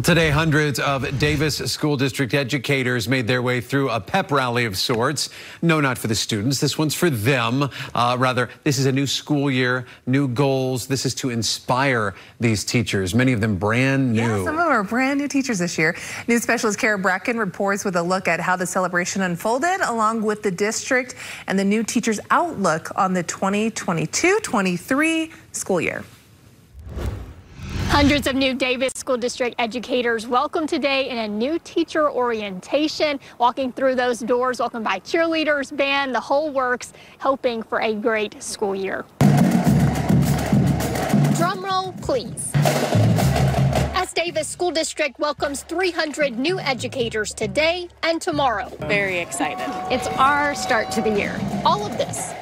Well, today, hundreds of Davis School District educators made their way through a pep rally of sorts. No, not for the students. This one's for them. Rather, this is a new school year, new goals. This is to inspire these teachers, many of them brand new. Yeah, some of them are brand new teachers this year. News specialist Kara Bracken reports with a look at how the celebration unfolded, along with the district and the new teachers' outlook on the 2022-23 school year. Hundreds of new Davis School District educators welcome today in a new teacher orientation, walking through those doors, welcomed by cheerleaders, band, the whole works, hoping for a great school year. Drum roll, please. As Davis School District welcomes 300 new educators today and tomorrow. Very excited. It's our start to the year. All of this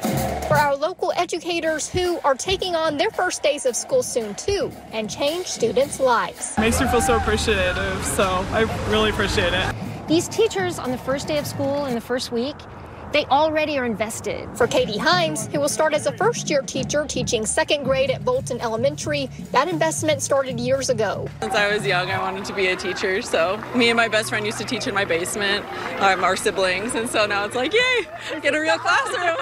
for our local educators who are taking on their first days of school soon too and change students' lives. It makes me feel so appreciative, so I really appreciate it. These teachers on the first day of school in the first week, they already are invested. For Katie Himes, who will start as a first-year teacher teaching second grade at Bolton Elementary, that investment started years ago. Since I was young, I wanted to be a teacher, so me and my best friend used to teach in my basement, our siblings, and so now it's like, yay, get a real classroom.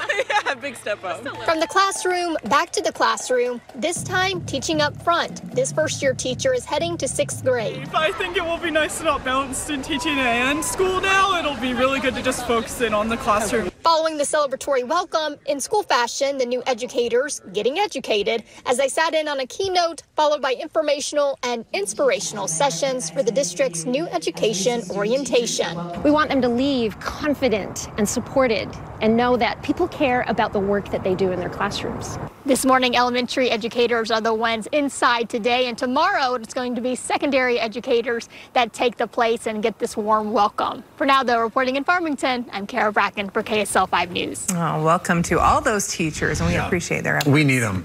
Yeah, big step up. From the classroom back to the classroom, this time teaching up front. This first-year teacher is heading to sixth grade. I think it will be nice to not bounce in teaching and school now. It'll be really good to just focus in on the classroom. Following the celebratory welcome, in school fashion, the new educators getting educated as they sat in on a keynote followed by informational and inspirational sessions for the district's new education orientation. We want them to leave confident and supported and know that people care about the work that they do in their classrooms. This morning, elementary educators are the ones inside today, and tomorrow it's going to be secondary educators that take the place and get this warm welcome. For now, though, reporting in Farmington, I'm Kara Bracken for KSL 5 News. Oh, welcome to all those teachers, and we appreciate their efforts. We need them.